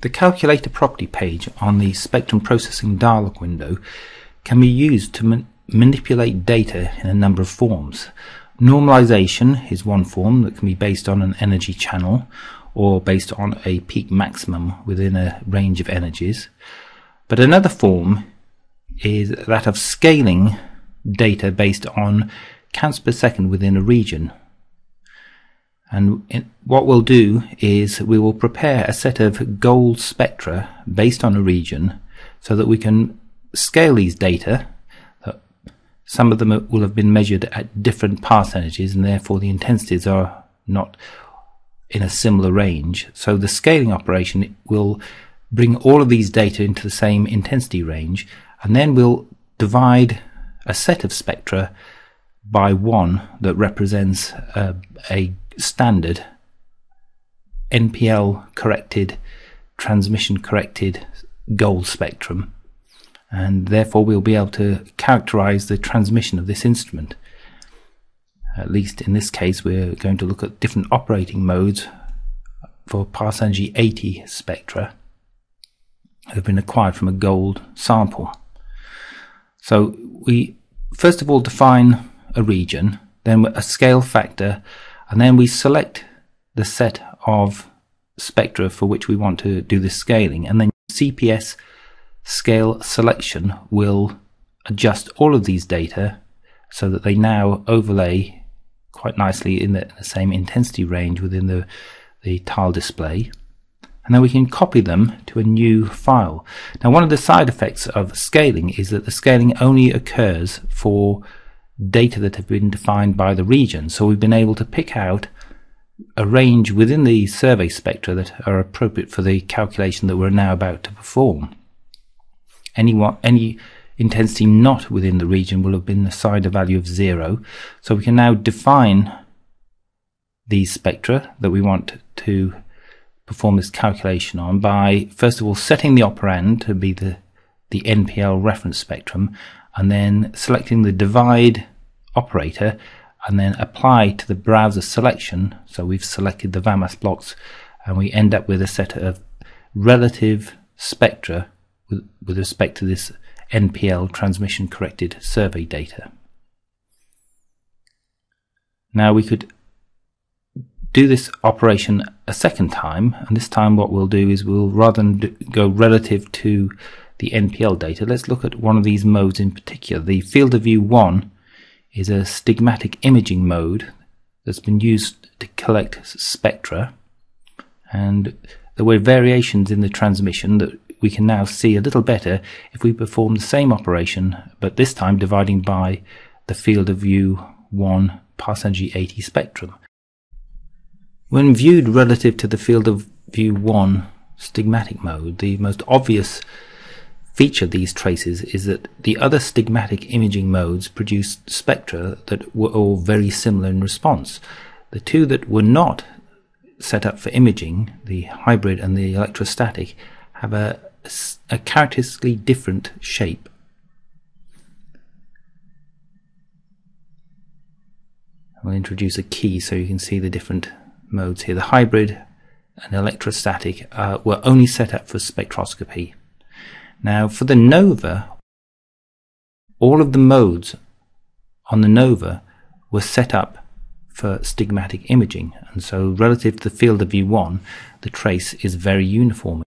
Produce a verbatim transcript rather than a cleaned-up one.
The Calculator Property page on the Spectrum Processing dialog window can be used to man manipulate data in a number of forms. Normalization is one form that can be based on an energy channel or based on a peak maximum within a range of energies. But another form is that of scaling data based on counts per second within a region. And in, what we'll do is we will prepare a set of goal spectra based on a region so that we can scale these data. Some of them will have been measured at different parsenergies, and therefore the intensities are not in a similar range. So the scaling operation will bring all of these data into the same intensity range, and then we'll divide a set of spectra by one that represents a, a standard N P L corrected, transmission corrected goal spectrum, and therefore we'll be able to characterize the transmission of this instrument. At least in this case, we're going to look at different operating modes for Parsanergy eighty spectra that have been acquired from a gold sample. So we first of all define a region, then a scale factor, and then we select the set of spectra for which we want to do the scaling, and then C P S scale selection will adjust all of these data so that they now overlay quite nicely in the, the same intensity range within the, the tile display, and then we can copy them to a new file. Now, one of the side effects of scaling is that the scaling only occurs for data that have been defined by the region, so we've been able to pick out a range within the survey spectra that are appropriate for the calculation that we're now about to perform. Any, any intensity not within the region will have been assigned a value of zero, so we can now define these spectra that we want to perform this calculation on by first of all setting the operand to be the, the N P L reference spectrum, and then selecting the divide operator, and then apply to the browser selection. So we've selected the VAMAS blocks, and we end up with a set of relative spectra with, with respect to this N P L transmission corrected survey data. Now we could do this operation a second time, and this time what we'll do is we'll, rather than do, go relative to the N P L data, let's look at one of these modes in particular. The Field of View one is a stigmatic imaging mode that's been used to collect spectra, and there were variations in the transmission that we can now see a little better if we perform the same operation, but this time dividing by the Field of View one Parsanergy eighty spectrum. When viewed relative to the Field of View one stigmatic mode, the most obvious feature of these traces is that the other stigmatic imaging modes produced spectra that were all very similar in response. The two that were not set up for imaging, the hybrid and the electrostatic, have a, a characteristically different shape. I'll introduce a key so you can see the different modes here. The hybrid and electrostatic uh, were only set up for spectroscopy. Now for the NOVA, all of the modes on the NOVA were set up for stigmatic imaging, and so relative to the Field of View one, the trace is very uniform.